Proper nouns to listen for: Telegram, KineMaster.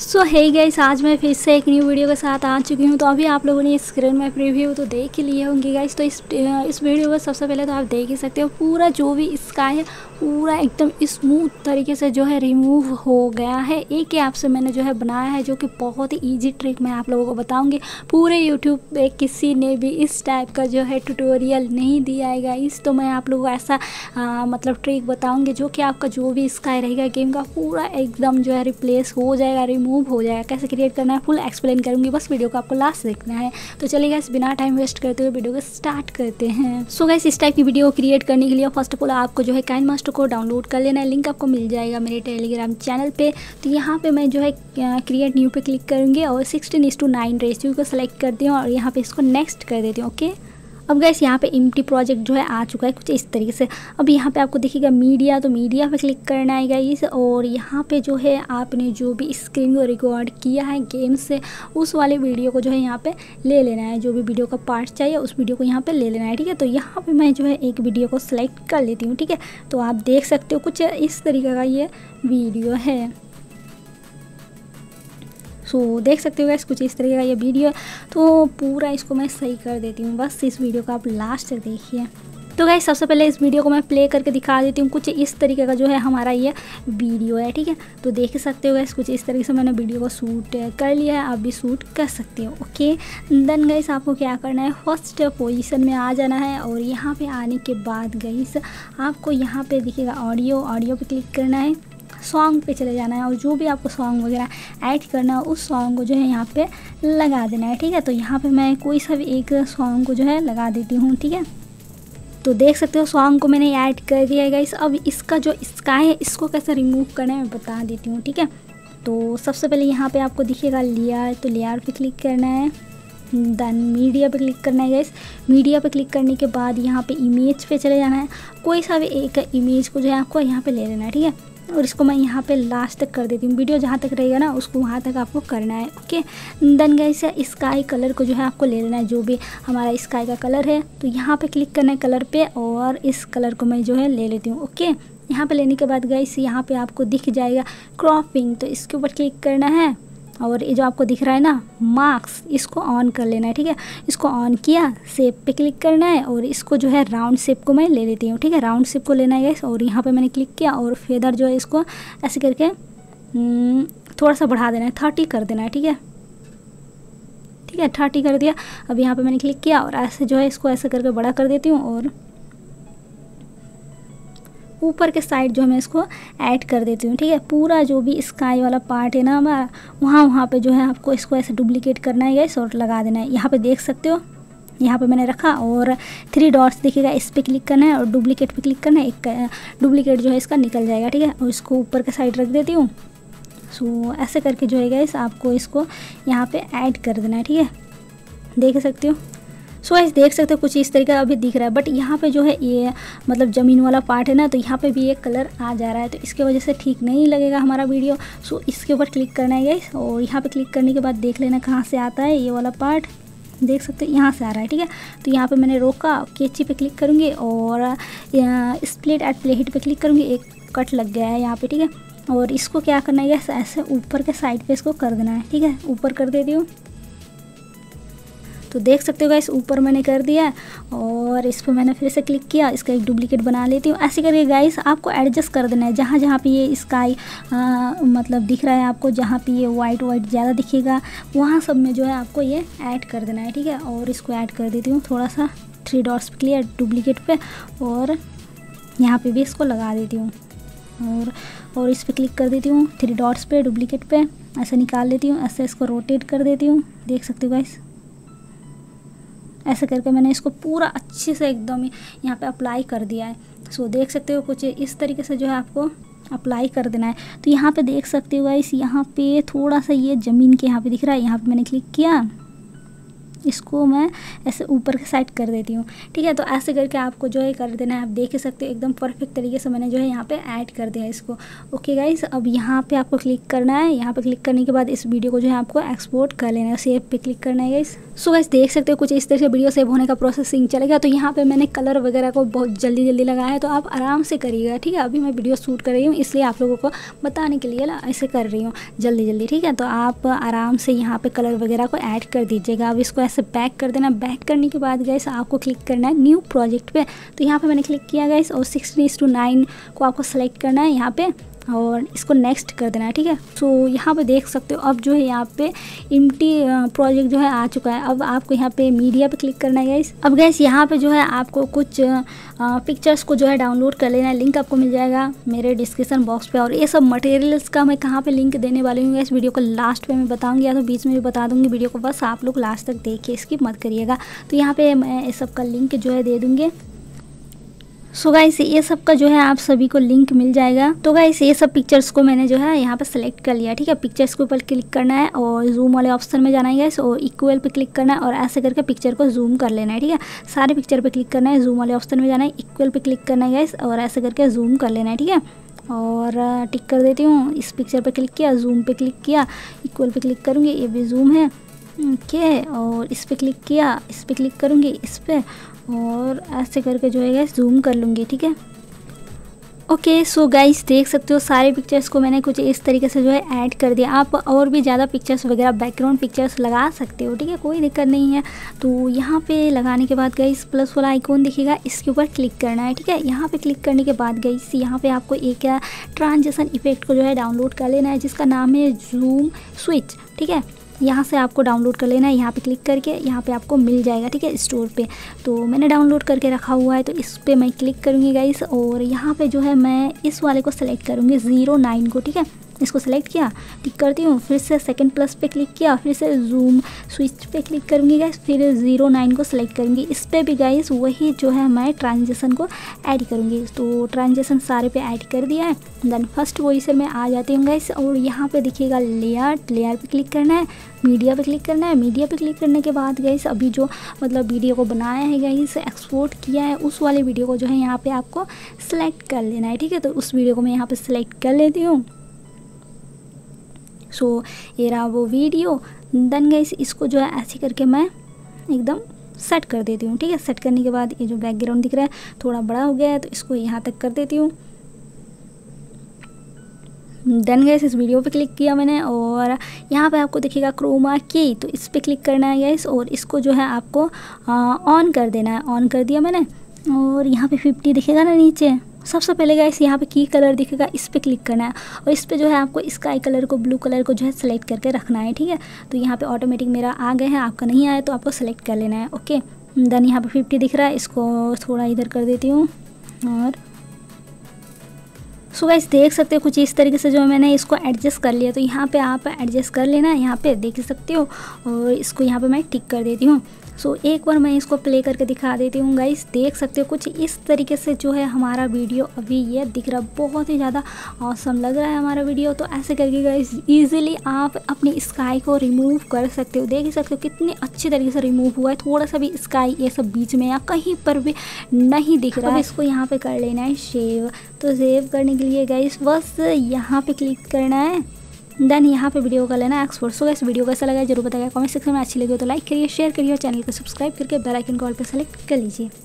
सो hey guys, आज मैं फिर से एक न्यू वीडियो के साथ आ चुकी हूँ। तो अभी आप लोगों ने स्क्रीन में प्रीव्यू तो देख ही लिए होंगे गाइस। तो इस वीडियो को सबसे पहले तो आप देख ही सकते हो, पूरा जो भी इसका है पूरा एकदम स्मूथ तरीके से जो है रिमूव हो गया है। एक ही ऐप से मैंने जो है बनाया है, जो कि बहुत ही ईजी ट्रिक मैं आप लोगों को बताऊँगी। पूरे यूट्यूब पर किसी ने भी इस टाइप का जो है ट्यूटोरियल नहीं दिया है गाइस। तो मैं आप लोगों को ऐसा मतलब ट्रिक बताऊँगी जो कि आपका जो भी इसका रहेगा गेम का पूरा एकदम जो है रिप्लेस हो जाएगा, मूव हो जाएगा। कैसे क्रिएट करना है फुल एक्सप्लेन करूंगी, बस वीडियो को आपको लास्ट देखना है। तो चलिए गाइस, बिना टाइम वेस्ट करते हुए वीडियो को स्टार्ट करते हैं। सो गाइस, इस टाइप की वीडियो क्रिएट करने के लिए फर्स्ट ऑफ ऑल आपको जो है काइनमास्टर को डाउनलोड कर लेना है। लिंक आपको मिल जाएगा मेरे टेलीग्राम चैनल पे। तो यहाँ पे मैं जो है क्रिएट न्यू पे क्लिक करूँगी और 16:9 रेशियो को सेलेक्ट करती हूँ और यहाँ पे इसको नेक्स्ट कर देती हूँ। ओके, अब गाइस यहाँ पे एम्प्टी प्रोजेक्ट जो है आ चुका है कुछ इस तरीके से। अब यहाँ पे आपको देखिएगा मीडिया, तो मीडिया पे क्लिक करना है गाइस। और यहाँ पे जो है आपने जो भी स्क्रीन को रिकॉर्ड किया है गेम से, उस वाले वीडियो को जो है यहाँ पे ले लेना है। जो भी वीडियो का पार्ट चाहिए उस वीडियो को यहाँ पे ले लेना है, ठीक है। तो यहाँ पर मैं जो है एक वीडियो को सिलेक्ट कर लेती हूँ, ठीक है। तो आप देख सकते हो कुछ इस तरीके का ये वीडियो है। तो देख सकते हो गाइस, कुछ इस तरीके का ये वीडियो है। तो पूरा इसको मैं सही कर देती हूँ, बस इस वीडियो को आप लास्ट तक देखिए। तो गाइस, सबसे पहले इस वीडियो को मैं प्ले करके दिखा देती हूँ। कुछ इस तरीके का जो है हमारा ये वीडियो है, ठीक है। तो देख सकते हो गाइस, कुछ इस तरीके से मैंने वीडियो को शूट कर लिया है। आप भी शूट कर सकते हो। ओके, देन गाइस आपको क्या करना है, फर्स्ट पोजीशन में आ जाना है। और यहाँ पर आने के बाद गाइस आपको यहाँ पर दिखेगा ऑडियो पर क्लिक करना है, सॉन्ग पे चले जाना है और जो भी आपको सॉन्ग वगैरह ऐड करना है उस सॉन्ग को जो है यहाँ पे लगा देना है, ठीक है। तो यहाँ पे मैं कोई सा भी एक सॉन्ग को जो है लगा देती हूँ, ठीक है। तो देख सकते हो सॉन्ग को मैंने ऐड कर दिया है गाइस। अब इसका जो स्काई है इसको कैसे रिमूव करना है मैं बता देती हूँ, ठीक है। तो सबसे पहले यहाँ पर आपको दिखेगा लेयर, तो लेयर पर क्लिक करना है। देन मीडिया पे क्लिक करना है गाइस। मीडिया पे क्लिक करने के बाद यहाँ पे इमेज पे चले जाना है। कोई सा भी एक इमेज को जो है आपको यहाँ पे ले लेना है, ठीक है। और इसको मैं यहाँ पे लास्ट तक कर देती हूँ। वीडियो जहाँ तक रहेगा ना उसको वहाँ तक आपको करना है। Okay, then guys sky colour को जो है आपको ले लेना है, जो भी हमारा स्काई का कलर है। तो यहाँ पे क्लिक करना है कलर पे और इस कलर को मैं जो है ले लेती हूँ। ओके, यहाँ पे लेने के बाद गाइस यहाँ पे आपको दिख जाएगा क्रॉपिंग, तो इसके ऊपर क्लिक करना है। और ये जो आपको दिख रहा है ना मार्क्स, इसको ऑन कर लेना है, ठीक है। इसको ऑन किया, शेप पे क्लिक करना है और इसको जो है राउंड शेप को मैं ले लेती हूँ, ठीक है। राउंड शेप को लेना है गाइस और यहाँ पे मैंने क्लिक किया और फेदर जो है इसको ऐसे करके थोड़ा सा बढ़ा देना है, 30 कर देना है, ठीक है। 30 कर दिया। अब यहाँ पर मैंने क्लिक किया और ऐसे जो है इसको ऐसे करके बड़ा कर देती हूँ और ऊपर के साइड जो है मैं इसको ऐड कर देती हूँ, ठीक है। पूरा जो भी स्काई वाला पार्ट है ना हमारा, वहाँ पे जो है आपको इसको ऐसे डुप्लीकेट करना है गाइस और लगा देना है। यहाँ पे देख सकते हो, यहाँ पे मैंने रखा और 3 डॉट्स दिखेगा, इस पर क्लिक करना है और डुप्लीकेट पे क्लिक करना है। एक डुप्लीकेट जो है इसका निकल जाएगा, ठीक है। और इसको ऊपर के साइड रख देती हूँ। सो ऐसे करके जो है गाइस आपको इसको यहाँ पर ऐड कर देना है, ठीक है। देख सकते हो। सो गाइस, देख सकते हो कुछ इस तरीके का अभी दिख रहा है, बट यहाँ पे जो है ये मतलब ज़मीन वाला पार्ट है ना, तो यहाँ पे भी एक कलर आ जा रहा है, तो इसके वजह से ठीक नहीं लगेगा हमारा वीडियो। सो इसके ऊपर क्लिक करना है गाइस और यहाँ पे क्लिक करने के बाद देख लेना कहाँ से आता है ये वाला पार्ट। देख सकते हो यहाँ से आ रहा है, ठीक है। तो यहाँ पर मैंने रोका, कैंची पे क्लिक करूँगी और स्प्लिट एट प्लेट पर क्लिक करूँगी। एक कट लग गया है यहाँ पर, ठीक है। और इसको क्या करना है गाइस, ऐसे ऊपर के साइड पर इसको कर देना है, ठीक है। ऊपर कर देती हूँ। तो देख सकते हो गाइस ऊपर मैंने कर दिया और इस पर मैंने फिर से क्लिक किया, इसका एक डुप्लीकेट बना लेती हूँ। ऐसे करके गाइस आपको एडजस्ट कर देना है, जहाँ जहाँ पे ये स्काई मतलब दिख रहा है आपको, जहाँ पे ये वाइट ज़्यादा दिखेगा वहाँ सब में जो है आपको ये ऐड कर देना है, ठीक है। और इसको ऐड कर देती हूँ थोड़ा सा 3 डॉट्स पे क्लियर डुप्लीकेट पे और यहाँ पर भी इसको लगा देती हूँ और इस पर क्लिक कर देती हूँ 3 डॉट्स पे डुप्लीकेट पे, ऐसे निकाल लेती हूँ। ऐसे इसको रोटेट कर देती हूँ। देख सकते हो गाइस ऐसे करके मैंने इसको पूरा अच्छे से एकदम यहाँ पे अप्लाई कर दिया है। सो देख सकते हो कुछ इस तरीके से जो है आपको अप्लाई कर देना है। तो यहाँ पे देख सकते हो गाइस यहाँ पे थोड़ा सा ये ज़मीन के यहाँ पे दिख रहा है, यहाँ पे मैंने क्लिक किया इसको मैं ऐसे ऊपर के साइड कर देती हूँ। ठीक है, तो ऐसे करके आपको जो है कर देना है। आप देख सकते हो एकदम परफेक्ट तरीके से मैंने जो है यहाँ पे ऐड कर दिया इसको। ओके गाइस, अब यहाँ पे आपको क्लिक करना है। यहाँ पे क्लिक करने के बाद इस वीडियो को जो है आपको एक्सपोर्ट कर लेना है, सेव पे क्लिक करना है गाइस। सो गाइस देख सकते हो कुछ इस तरह से वीडियो सेव होने का प्रोसेसिंग चलेगा। तो यहाँ पर मैंने कलर वगैरह को बहुत जल्दी जल्दी लगाया है, तो आप आराम से करिएगा। ठीक है, अभी मैं वीडियो शूट कर रही हूँ इसलिए आप लोगों को बताने के लिए ऐसे कर रही हूँ जल्दी जल्दी। ठीक है, तो आप आराम से यहाँ पे कलर वगैरह को ऐड कर दीजिएगा। अब इसको ऐसे बैक कर देना। बैक करने के बाद गाइस आपको क्लिक करना है न्यू प्रोजेक्ट पे। तो यहाँ पे मैंने क्लिक किया गाइस और 16:9 को आपको सेलेक्ट करना है यहाँ पे और इसको नेक्स्ट कर देना है। ठीक है, तो यहाँ पे देख सकते हो अब जो है यहाँ पे एम्प्टी प्रोजेक्ट जो है आ चुका है। अब आपको यहाँ पे मीडिया पे क्लिक करना है गाइस। अब गाइस यहाँ पे जो है आपको कुछ पिक्चर्स को जो है डाउनलोड कर लेना है। लिंक आपको मिल जाएगा मेरे डिस्क्रिप्शन बॉक्स पे। और ये सब मटेरियल्स का मैं कहाँ पे लिंक देने वाली हूँ इस वीडियो को लास्ट में मैं बताऊँगी या तो बीच में भी बता दूँगी वीडियो को, बस आप लोग लास्ट तक देखिए, स्किप मत करिएगा। तो यहाँ पर मैं ये सबका लिंक जो है दे दूँगी। सो गाइस ये सब का जो है आप सभी को लिंक मिल जाएगा। तो गाइस ये सब पिक्चर्स को मैंने जो है यहाँ पर सेलेक्ट कर लिया। ठीक है, पिक्चर्स के ऊपर क्लिक करना है और जूम वाले ऑप्शन में जाना है गाइस और इक्वल पे क्लिक करना है और ऐसे करके पिक्चर को जूम कर लेना है। ठीक है, सारे पिक्चर पे क्लिक करना है, जूम वाले ऑप्शन में जाना है, इक्वल पे क्लिक करना है गाइस और ऐसे करके जूम कर लेना है। ठीक है, और टिक कर देती हूँ। इस पिक्चर पर क्लिक किया, जूम पर क्लिक किया, इक्वल पर क्लिक करूँगी, ये भी जूम है। ओके, और इस पर क्लिक किया, इस पर क्लिक करूँगी, इस पर, और ऐसे करके जो है गाइस जूम कर लूँगी। ठीक है, ओके। सो गाइस देख सकते हो सारे पिक्चर्स को मैंने कुछ इस तरीके से जो है ऐड कर दिया। आप और भी ज़्यादा पिक्चर्स वगैरह बैकग्राउंड पिक्चर्स लगा सकते हो। ठीक है, कोई दिक्कत नहीं है। तो यहाँ पे लगाने के बाद गाइस प्लस वाला आइकॉन दिखेगा, इसके ऊपर क्लिक करना है। ठीक है, यहाँ पे क्लिक करने के बाद गाइस यहाँ पे आपको एक ट्रांजिशन इफेक्ट को जो है डाउनलोड कर लेना है जिसका नाम है जूम स्विच। ठीक है, यहाँ से आपको डाउनलोड कर लेना है। यहाँ पे क्लिक करके यहाँ पे आपको मिल जाएगा। ठीक है, स्टोर पे। तो मैंने डाउनलोड करके रखा हुआ है तो इस पर मैं क्लिक करूँगी गाइस और यहाँ पे जो है मैं इस वाले को सेलेक्ट करूँगी 09 को। ठीक है, इसको सेलेक्ट किया, टिक करती हूँ, फिर से सेकंड प्लस पे क्लिक किया, फिर से जूम स्विच पे क्लिक करूँगी गाइस, फिर 09 को सेलेक्ट करूँगी। इस पर भी गाइस वही जो है मैं ट्रांजेक्शन को ऐड करूँगी। तो ट्रांजेक्शन सारे पे ऐड कर दिया है। देन फर्स्ट पोजीशन में आ जाती हूँ गाइस और यहाँ पे देखिएगा लेयर, लेयर पे क्लिक करना है, मीडिया पे क्लिक करना है। मीडिया पे क्लिक करने के बाद गाइस अभी जो मतलब वीडियो को बनाया है गाइस, एक्सपोर्ट किया है, उस वाले वीडियो को जो है यहाँ पर आपको सेलेक्ट कर लेना है। ठीक है, तो उस वीडियो को मैं यहाँ पर सेलेक्ट कर लेती हूँ। सो ये रहा वो वीडियो। देन गाइस इसको जो है ऐसे करके मैं एकदम सेट कर देती हूँ। ठीक है, सेट करने के बाद ये जो बैकग्राउंड दिख रहा है थोड़ा बड़ा हो गया है तो इसको यहाँ तक कर देती हूँ। देन गाइस इस वीडियो पे क्लिक किया मैंने और यहाँ पे आपको दिखेगा क्रोमा की, तो इस पर क्लिक करना है गाइस और इसको जो है आपको ऑन कर देना है। ऑन कर दिया मैंने और यहाँ पे 50 दिखेगा ना नीचे। सबसे पहले गाइस यहाँ पे की कलर दिखेगा, इस पर क्लिक करना है और इस पर जो है आपको स्काई कलर को, ब्लू कलर को जो है सेलेक्ट करके रखना है। ठीक है, तो यहाँ पे ऑटोमेटिक मेरा आ गया है, आपका नहीं आया तो आपको सेलेक्ट कर लेना है। ओके, देन यहाँ पे 50 दिख रहा है, इसको थोड़ा इधर कर देती हूँ। और सो गाइस देख सकते हो कुछ इस तरीके से जो मैंने इसको एडजस्ट कर लिया। तो यहाँ पे आप एडजस्ट कर लेना, यहाँ पे देख सकते हो, और इसको यहाँ पे मैं टिक कर देती हूँ। सो एक बार मैं इसको प्ले करके दिखा देती हूँ गाइस। देख सकते हो कुछ इस तरीके से जो है हमारा वीडियो अभी ये दिख रहा, बहुत ही ज़्यादा ऑसम लग रहा है हमारा वीडियो। तो ऐसे करके गाइस ईजिली आप अपनी स्काई को रिमूव कर सकते हो। देख सकते हो कितने अच्छे तरीके से रिमूव हुआ है, थोड़ा सा भी स्काई ये सब बीच में या कहीं पर भी नहीं दिख रहा है। इसको यहाँ पर कर लेना है सेव। तो सेव करने के लिए गाइस बस यहाँ पर क्लिक करना है। देन यहाँ पे वीडियो का लेना एक्सपोर्ट। सो गाइस वीडियो कैसा लगा जरूर बताइए कमेंट सेक्शन में। अच्छी लगी हो तो लाइक करिए, शेयर करिए और चैनल को सब्सक्राइब करके बेल आइकन को ऑल पे सेलेक्ट कर लीजिए।